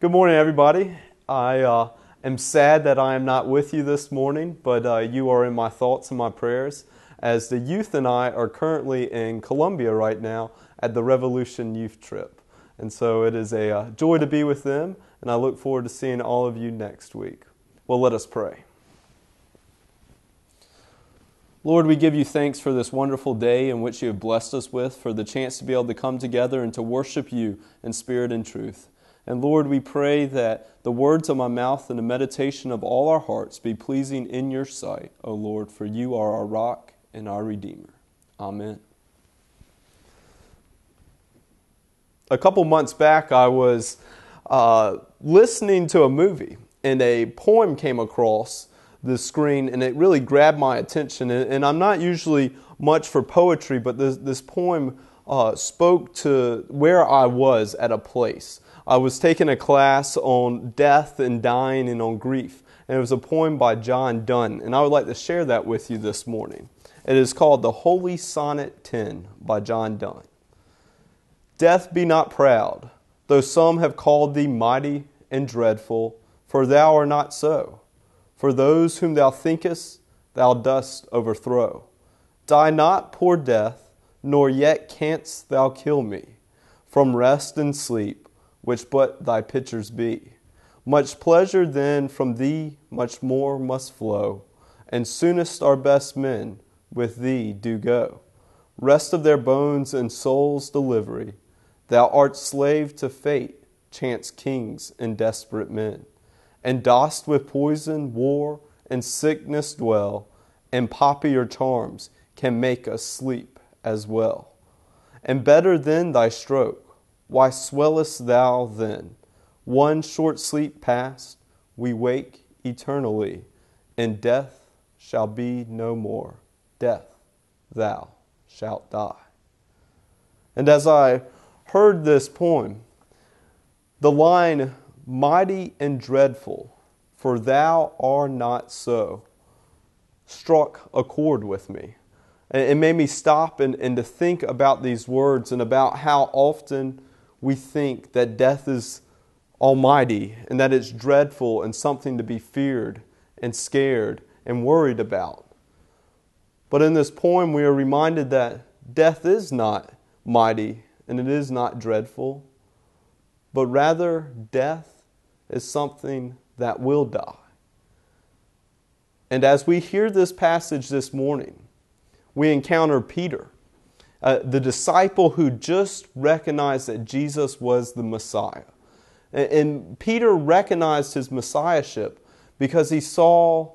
Good morning, everybody. I am sad that I am not with you this morning, but you are in my thoughts and my prayers, as the youth and I are currently in Colombia right now at the Revolution Youth Trip. And so it is a joy to be with them, and I look forward to seeing all of you next week. Well, let us pray. Lord, we give you thanks for this wonderful day in which you have blessed us with, for the chance to be able to come together and to worship you in spirit and truth. And Lord, we pray that the words of my mouth and the meditation of all our hearts be pleasing in your sight, O Lord, for you are our rock and our Redeemer. Amen. A couple months back, I was listening to a movie, and a poem came across the screen, and it really grabbed my attention. And I'm not usually much for poetry, but this poem spoke to where I was at a place. I was taking a class on death and dying and on grief, and it was a poem by John Donne, and I would like to share that with you this morning. It is called The Holy Sonnet 10 by John Donne. Death, be not proud, though some have called thee mighty and dreadful, for thou art not so. For those whom thou thinkest, thou dost overthrow. Die not, poor death, nor yet canst thou kill me from rest and sleep, which but thy pictures be. Much pleasure then from thee, much more must flow, and soonest our best men with thee do go. Rest of their bones and souls' delivery, thou art slave to fate, chance, kings, and desperate men, and dost with poison, war, and sickness dwell, and poppier charms can make us sleep as well. And better than thy stroke, why swellest thou then? One short sleep past, we wake eternally, and death shall be no more. Death, thou shalt die. And as I heard this poem, the line, mighty and dreadful, for thou art not so, struck a chord with me. It made me stop and to think about these words and about how often we think that death is almighty and that it's dreadful and something to be feared and scared and worried about. But in this poem, we are reminded that death is not mighty and it is not dreadful, but rather death is something that will die. And as we hear this passage this morning, we encounter Peter, the disciple who just recognized that Jesus was the Messiah. And Peter recognized his messiahship because he saw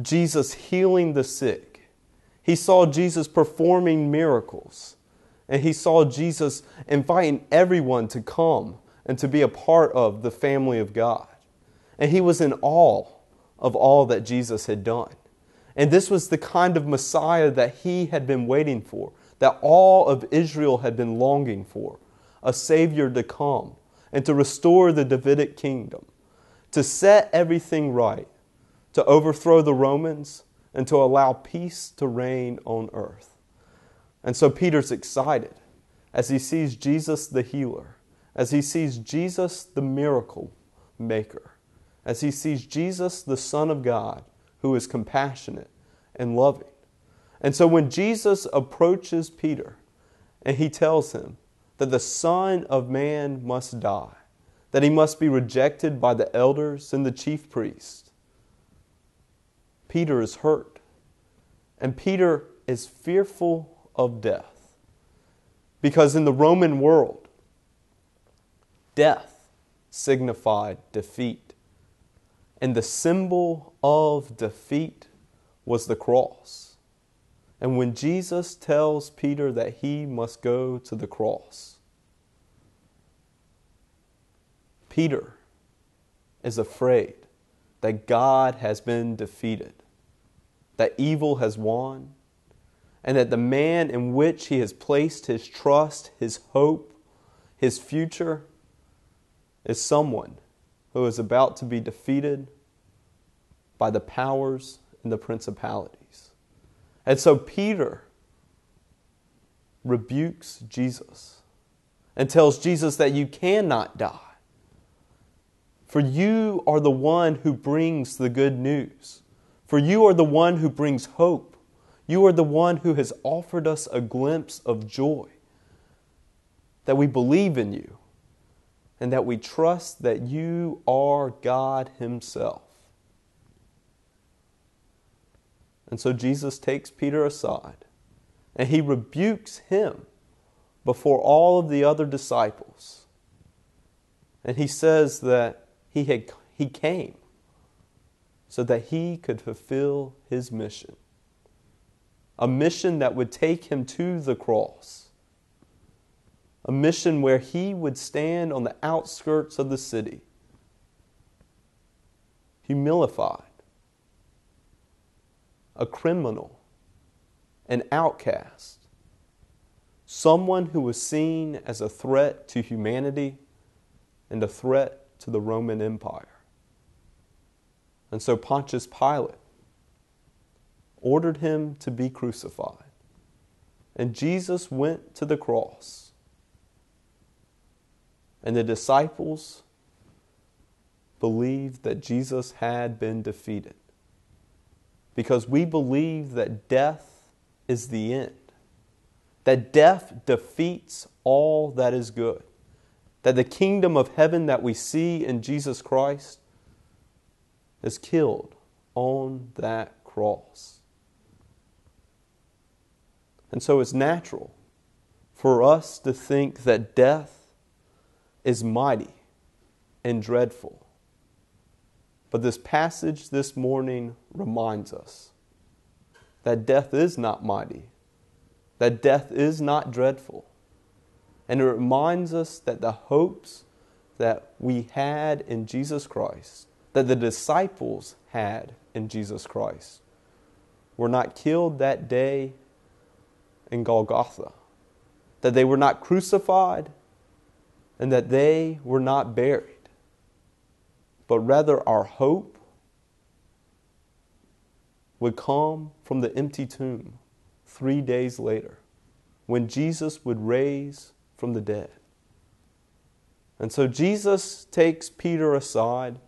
Jesus healing the sick. He saw Jesus performing miracles. And he saw Jesus inviting everyone to come and to be a part of the family of God. And he was in awe of all that Jesus had done. And this was the kind of Messiah that he had been waiting for, that all of Israel had been longing for, a Savior to come and to restore the Davidic kingdom, to set everything right, to overthrow the Romans, and to allow peace to reign on earth. And so Peter's excited as he sees Jesus the healer, as he sees Jesus the miracle maker, as he sees Jesus the Son of God, who is compassionate and loving. And so when Jesus approaches Peter and he tells him that the Son of Man must die, that he must be rejected by the elders and the chief priests, Peter is hurt. And Peter is fearful of death. Because in the Roman world, death signified defeat. And the symbol of defeat was the cross. And when Jesus tells Peter that he must go to the cross, Peter is afraid that God has been defeated, that evil has won, and that the man in which he has placed his trust, his hope, his future, is someone who is about to be defeated by the powers and the principalities. And so Peter rebukes Jesus and tells Jesus that you cannot die. For you are the one who brings the good news. For you are the one who brings hope. You are the one who has offered us a glimpse of joy. That we believe in you, and that we trust that you are God Himself. And so Jesus takes Peter aside, and He rebukes him before all of the other disciples. And He says that He came so that He could fulfill His mission. A mission that would take Him to the cross. A mission where He would stand on the outskirts of the city, humiliated, a criminal, an outcast, someone who was seen as a threat to humanity and a threat to the Roman Empire. And so Pontius Pilate ordered Him to be crucified, and Jesus went to the cross. And the disciples believed that Jesus had been defeated, because we believe that death is the end, that death defeats all that is good, that the kingdom of heaven that we see in Jesus Christ is killed on that cross. And so it's natural for us to think that death is mighty and dreadful. But this passage this morning reminds us that death is not mighty, that death is not dreadful. And it reminds us that the hopes that we had in Jesus Christ, that the disciples had in Jesus Christ, were not killed that day in Golgotha, that they were not crucified, and that they were not buried, but rather our hope would come from the empty tomb 3 days later, when Jesus would rise from the dead. And so Jesus takes Peter aside,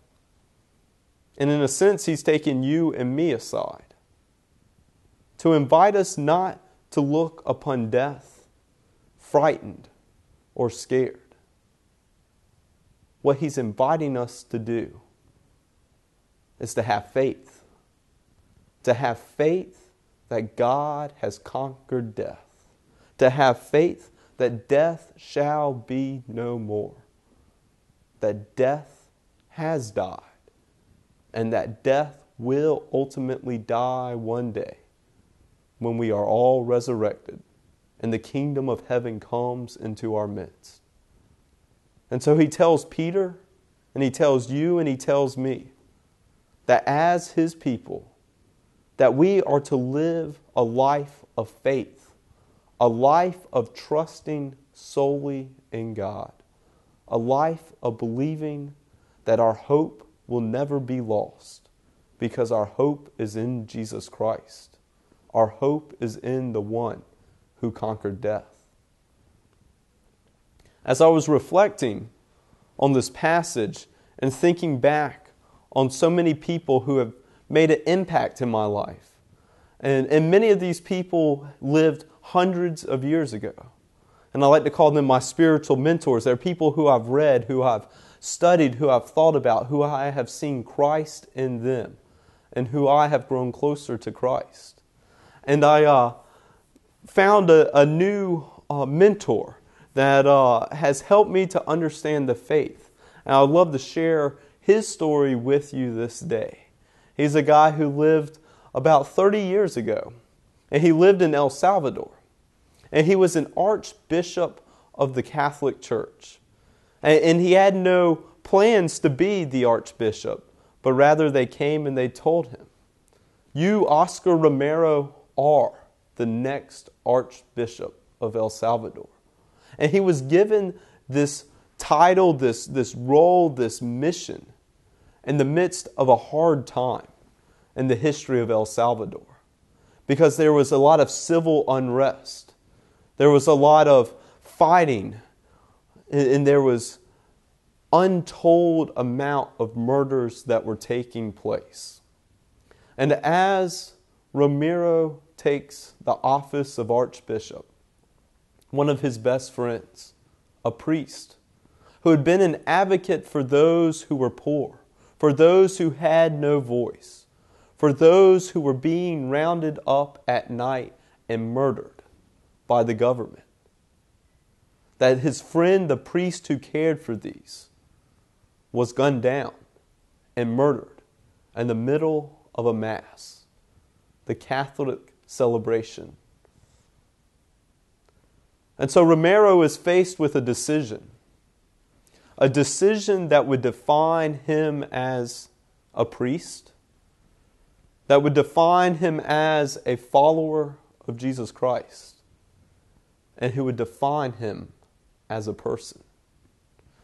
and in a sense He's taken you and me aside, to invite us not to look upon death frightened or scared. What He's inviting us to do is to have faith that God has conquered death, to have faith that death shall be no more, that death has died, and that death will ultimately die one day when we are all resurrected and the kingdom of heaven comes into our midst. And so He tells Peter, and He tells you, and He tells me, that as His people, that we are to live a life of faith, a life of trusting solely in God, a life of believing that our hope will never be lost, because our hope is in Jesus Christ. Our hope is in the one who conquered death. As I was reflecting on this passage and thinking back on so many people who have made an impact in my life, and many of these people lived hundreds of years ago, and I like to call them my spiritual mentors. They're people who I've read, who I've studied, who I've thought about, who I have seen Christ in them, and who I have grown closer to Christ. And I found a new mentor that has helped me to understand the faith. And I would love to share his story with you this day. He's a guy who lived about 30 years ago, and he lived in El Salvador. And he was an archbishop of the Catholic Church. And he had no plans to be the archbishop, but rather they came and they told him, "You, Oscar Romero, are the next archbishop of El Salvador." And he was given this title, this role, this mission in the midst of a hard time in the history of El Salvador, because there was a lot of civil unrest. There was a lot of fighting, and there was untold amount of murders that were taking place. And as Romero takes the office of Archbishop, one of his best friends, a priest, who had been an advocate for those who were poor, for those who had no voice, for those who were being rounded up at night and murdered by the government. That his friend, the priest who cared for these, was gunned down and murdered in the middle of a Mass, the Catholic celebration. And so Romero is faced with a decision that would define him as a priest, that would define him as a follower of Jesus Christ, and who would define him as a person.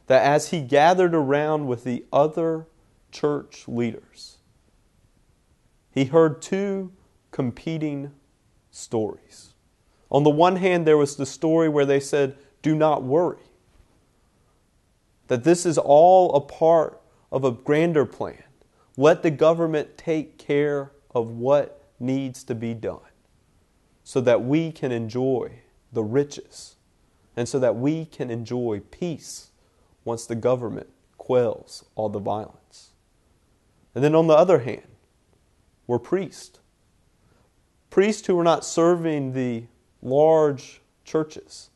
That as he gathered around with the other church leaders, he heard two competing stories. On the one hand, there was the story where they said, "Do not worry," that this is all a part of a grander plan. Let the government take care of what needs to be done so that we can enjoy the riches and so that we can enjoy peace once the government quells all the violence. And then on the other hand, were priests. Priests who were not serving the large churches,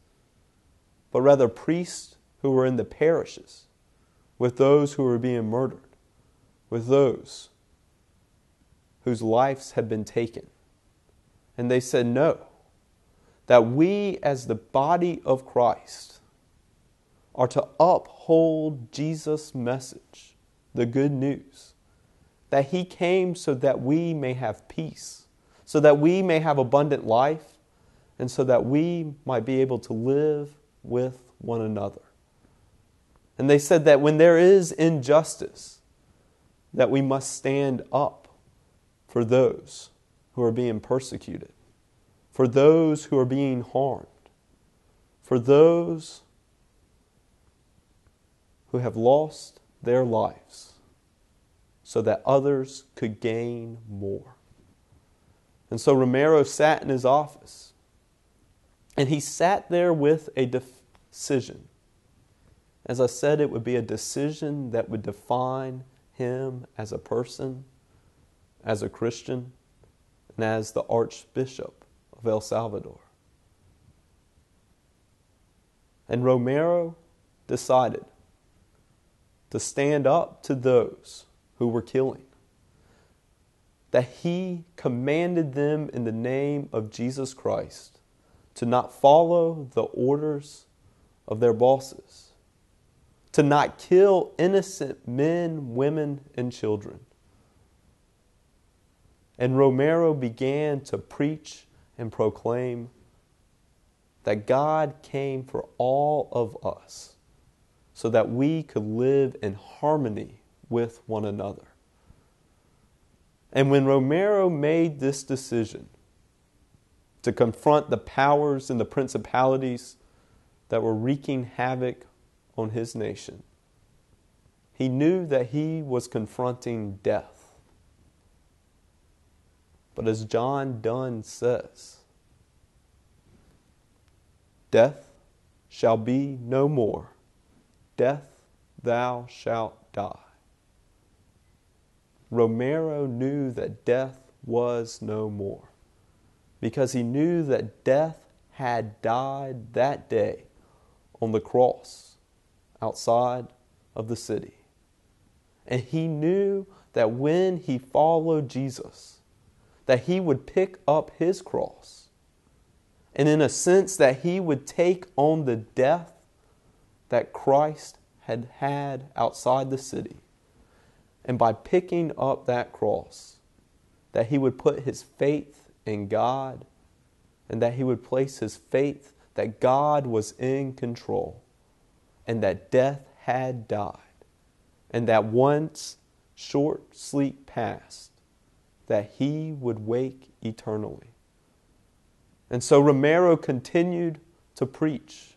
but rather priests who were in the parishes, with those who were being murdered, with those whose lives had been taken. And they said, no, that we as the body of Christ are to uphold Jesus' message, the good news, that He came so that we may have peace, so that we may have abundant life, and so that we might be able to live with one another. And they said that when there is injustice, that we must stand up for those who are being persecuted, for those who are being harmed, for those who have lost their lives, so that others could gain more. And so Romero sat in his office, and he sat there with a decision. As I said, it would be a decision that would define him as a person, as a Christian, and as the Archbishop of El Salvador. And Romero decided to stand up to those who were killing, that he commanded them in the name of Jesus Christ to not follow the orders of their bosses, to not kill innocent men, women, and children. And Romero began to preach and proclaim that God came for all of us so that we could live in harmony with one another. And when Romero made this decision to confront the powers and the principalities that were wreaking havoc on his nation, he knew that he was confronting death. But as John Donne says, "Death shall be no more. Death, thou shalt die." Romero knew that death was no more, because he knew that death had died that day on the cross outside of the city. And he knew that when he followed Jesus, that he would pick up his cross, and in a sense that he would take on the death that Christ had had outside the city. And by picking up that cross, that he would put his faith in God, and that he would place his faith that God was in control, and that death had died, and that once short sleep passed, that he would wake eternally. And so Romero continued to preach.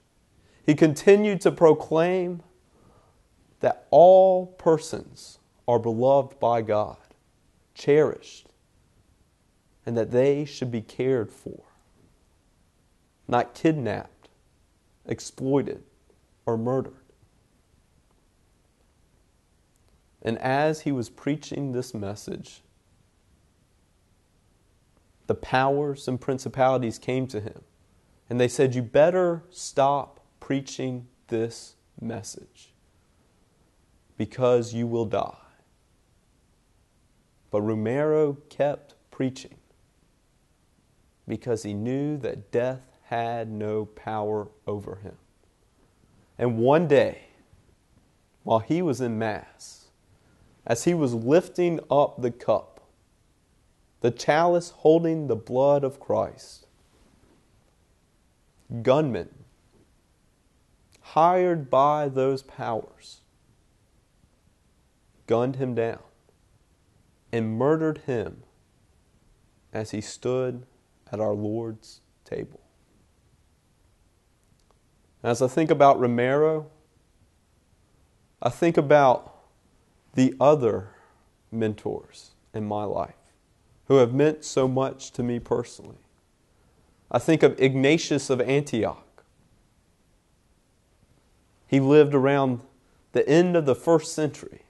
He continued to proclaim that all persons are beloved by God, cherished, and that they should be cared for, not kidnapped, exploited, or murdered. And as he was preaching this message, the powers and principalities came to him, and they said, "You better stop preaching this message, because you will die." But Romero kept preaching, because he knew that death had no power over him. And one day, while he was in Mass, as he was lifting up the cup, the chalice holding the blood of Christ, gunmen hired by those powers gunned him down and murdered him as he stood at our Lord's table. As I think about Romero, I think about the other mentors in my life who have meant so much to me personally. I think of Ignatius of Antioch. He lived around the end of the 1st century,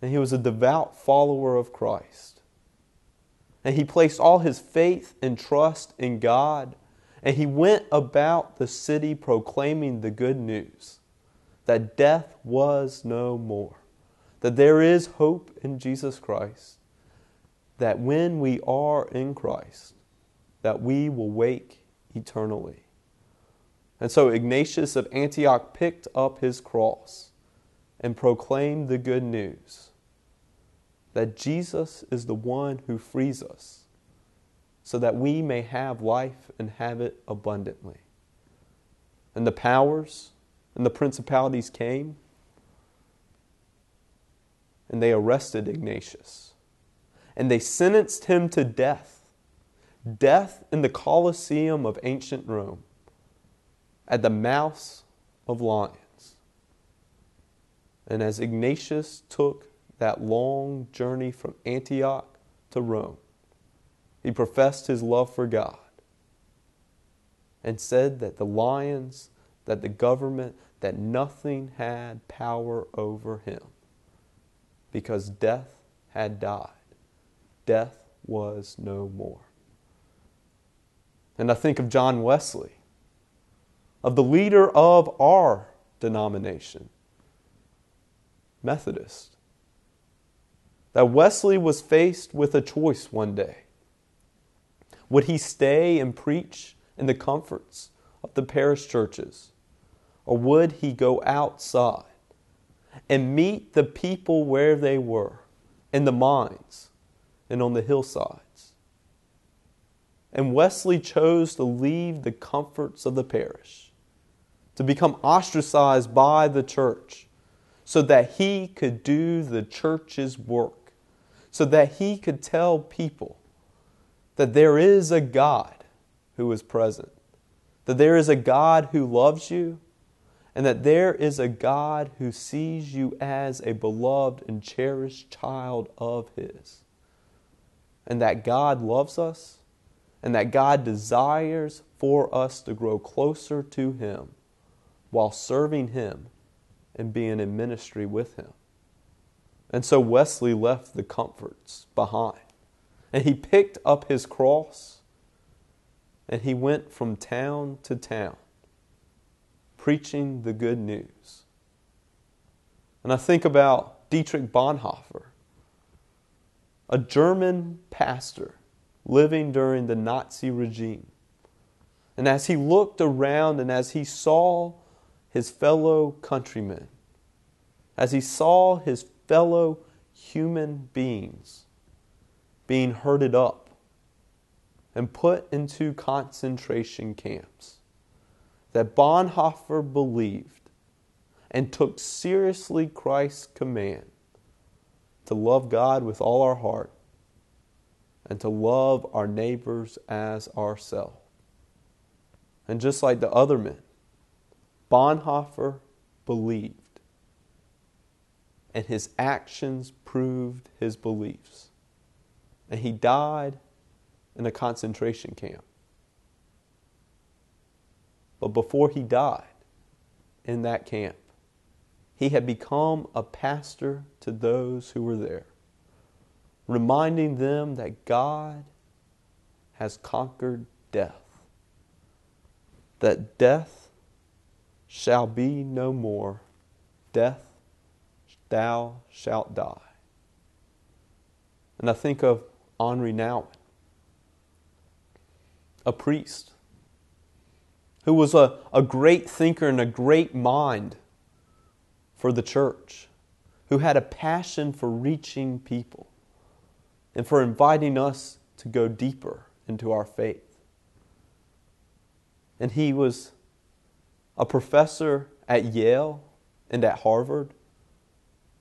and he was a devout follower of Christ. And he placed all his faith and trust in God, and he went about the city proclaiming the good news that death was no more, that there is hope in Jesus Christ, that when we are in Christ, that we will wake eternally. And so Ignatius of Antioch picked up his cross and proclaimed the good news that Jesus is the one who frees us so that we may have life and have it abundantly. And the powers and the principalities came, and they arrested Ignatius, and they sentenced him to death, death in the Colosseum of ancient Rome, at the mouths of lions. And as Ignatius took that long journey from Antioch to Rome, he professed his love for God and said that the lions, that the government, that nothing had power over him because death had died. Death was no more. And I think of John Wesley, of the leader of our denomination, Methodist, that Wesley was faced with a choice one day. Would he stay and preach in the comforts of the parish churches, or would he go outside and meet the people where they were, in the mines and on the hillsides? And Wesley chose to leave the comforts of the parish, to become ostracized by the church, so that he could do the church's work, so that he could tell people that there is a God who is present, that there is a God who loves you, and that there is a God who sees you as a beloved and cherished child of his, and that God loves us, and that God desires for us to grow closer to him while serving him and being in ministry with him. And so Wesley left the comforts behind, and he picked up his cross, and he went from town to town preaching the good news. And I think about Dietrich Bonhoeffer, a German pastor living during the Nazi regime. And as he looked around and as he saw his fellow countrymen, as he saw his fellow human beings being herded up and put into concentration camps, that Bonhoeffer believed and took seriously Christ's command to love God with all our heart and to love our neighbors as ourselves. And just like the other men, Bonhoeffer believed and his actions proved his beliefs. And he died in a concentration camp. But before he died in that camp, he had become a pastor to those who were there, reminding them that God has conquered death, that death shall be no more, death thou shalt die. And I think of Henri Nouwen, a priest who was a great thinker and a great mind for the church, who had a passion for reaching people and for inviting us to go deeper into our faith. And he was a professor at Yale and at Harvard,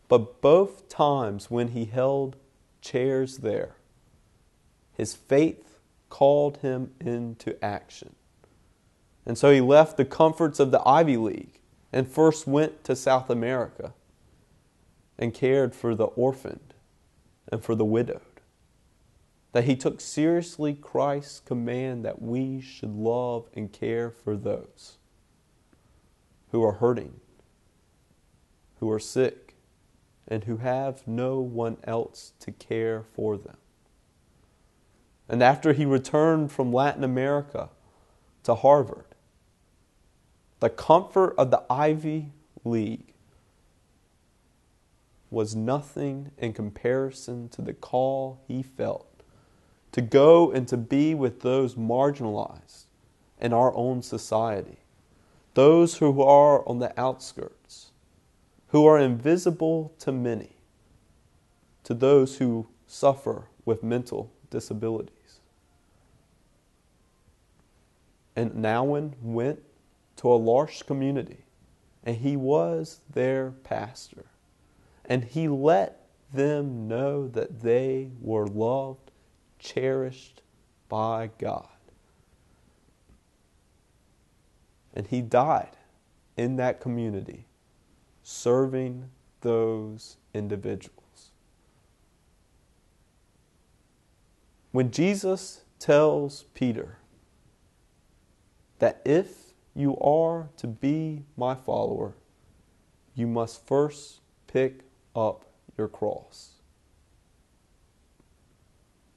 but both times when he held chairs there, his faith called him into action. And so he left the comforts of the Ivy League and first went to South America and cared for the orphaned and for the widowed. That he took seriously Christ's command that we should love and care for those who are hurting, who are sick, and who have no one else to care for them. And after he returned from Latin America to Harvard, the comfort of the Ivy League was nothing in comparison to the call he felt to go and to be with those marginalized in our own society, those who are on the outskirts, who are invisible to many, to those who suffer with mental disabilities. And Nouwen went to a large community, and he was their pastor. And he let them know that they were loved, cherished by God. And he died in that community, serving those individuals. When Jesus tells Peter that if you are to be my follower, you must first pick up your cross.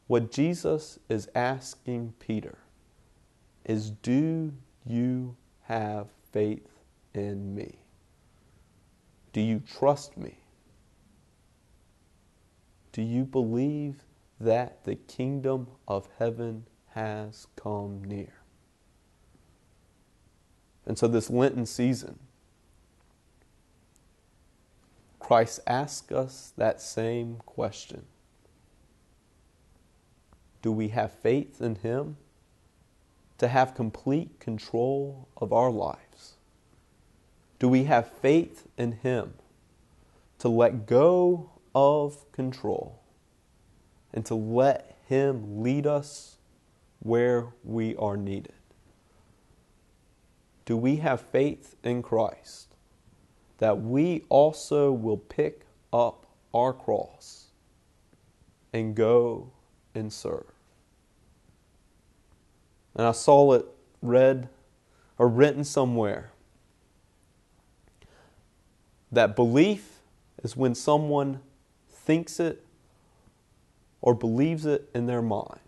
What Jesus is asking Peter is, do you have faith in me? Do you trust me? Do you believe that the kingdom of heaven has come near? And so this Lenten season, Christ asks us that same question. Do we have faith in Him to have complete control of our lives? Do we have faith in Him to let go of control and to let Him lead us where we are needed? Do we have faith in Christ that we also will pick up our cross and go and serve? And I saw it read or written somewhere that belief is when someone thinks it or believes it in their mind.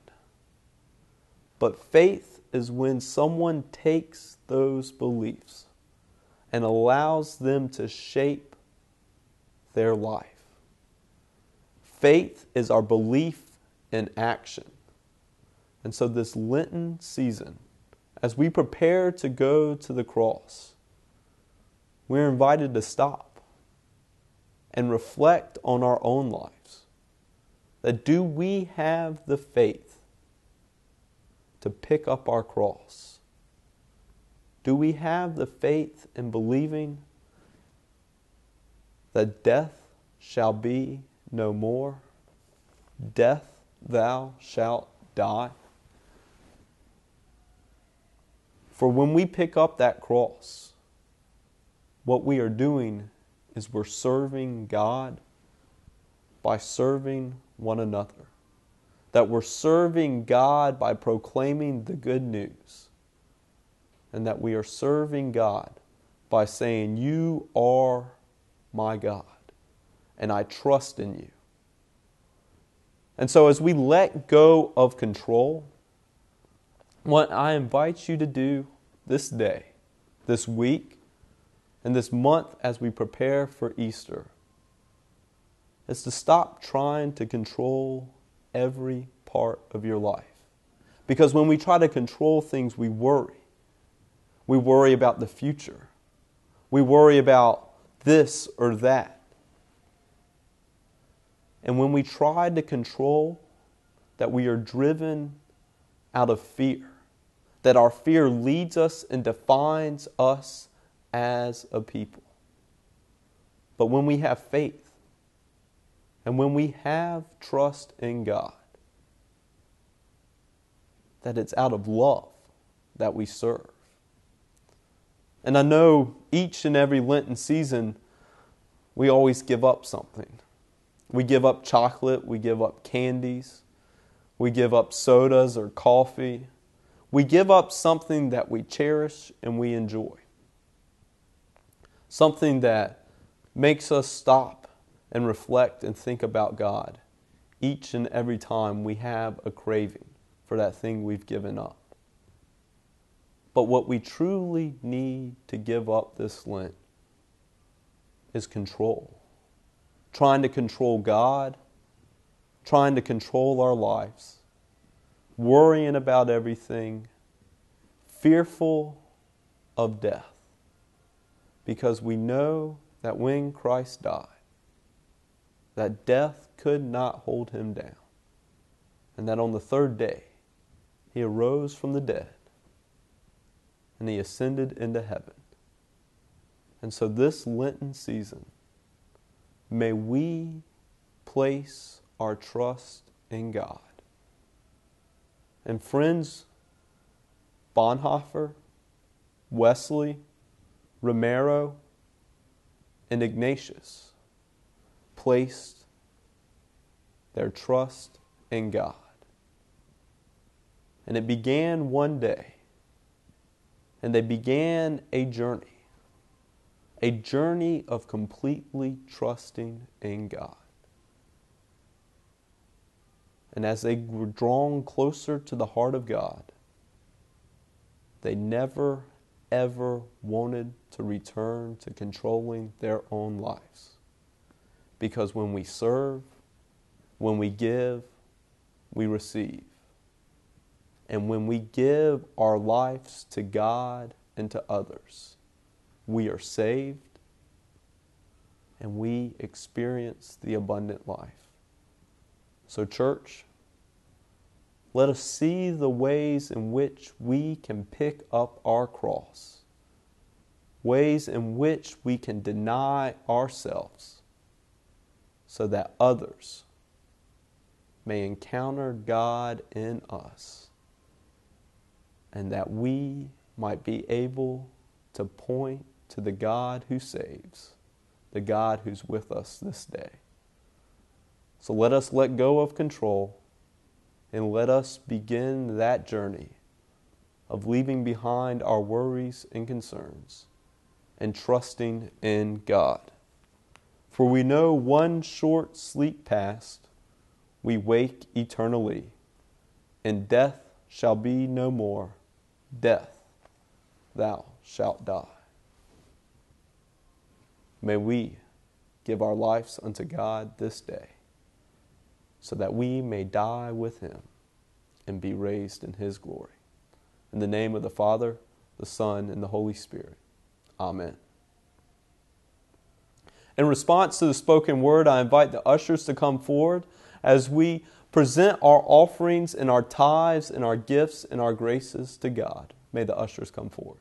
But faith is when someone takes those beliefs and allows them to shape their life. Faith is our belief in action. And so this Lenten season, as we prepare to go to the cross, we're invited to stop and reflect on our own lives. That do we have the faith to pick up our cross? Do we have the faith in believing that death shall be no more? Death, thou shalt die. For when we pick up that cross, what we are doing is we're serving God by serving one another. That we're serving God by proclaiming the good news. And that we are serving God by saying, "You are my God, and I trust in you." And so as we let go of control, what I invite you to do this day, this week, and this month as we prepare for Easter, is to stop trying to control every part of your life. Because when we try to control things, we worry. We worry about the future. We worry about this or that. And when we try to control, that we are driven out of fear, that our fear leads us and defines us as a people. But when we have faith, and when we have trust in God, that it's out of love that we serve. And I know each and every Lenten season, we always give up something. We give up chocolate, we give up candies, we give up sodas or coffee. We give up something that we cherish and we enjoy. Something that makes us stop and reflect and think about God each and every time we have a craving for that thing we've given up. But what we truly need to give up this Lent is control. Trying to control God, trying to control our lives, worrying about everything, fearful of death. Because we know that when Christ died, that death could not hold him down. And that on the third day, he arose from the dead. And he ascended into heaven. And so this Lenten season, may we place our trust in God. And friends, Bonhoeffer, Wesley, Romero, and Ignatius placed their trust in God. And it began one day. And they began a journey of completely trusting in God. And as they were drawn closer to the heart of God, they never, ever wanted to return to controlling their own lives. Because when we serve, when we give, we receive. And when we give our lives to God and to others, we are saved and we experience the abundant life. So, church, let us see the ways in which we can pick up our cross, ways in which we can deny ourselves so that others may encounter God in us. And that we might be able to point to the God who saves, the God who's with us this day. So let us let go of control and let us begin that journey of leaving behind our worries and concerns and trusting in God. For we know one short sleep past, we wake eternally, and death shall be no more. Death, thou shalt die. May we give our lives unto God this day, so that we may die with him and be raised in his glory. In the name of the Father, the Son, and the Holy Spirit. Amen. In response to the spoken word, I invite the ushers to come forward as we present our offerings and our tithes and our gifts and our graces to God. May the ushers come forward.